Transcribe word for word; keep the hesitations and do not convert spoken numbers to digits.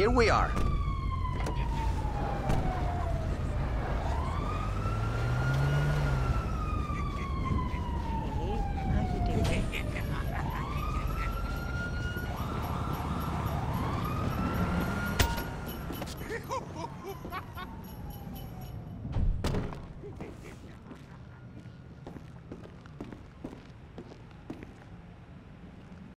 here we are.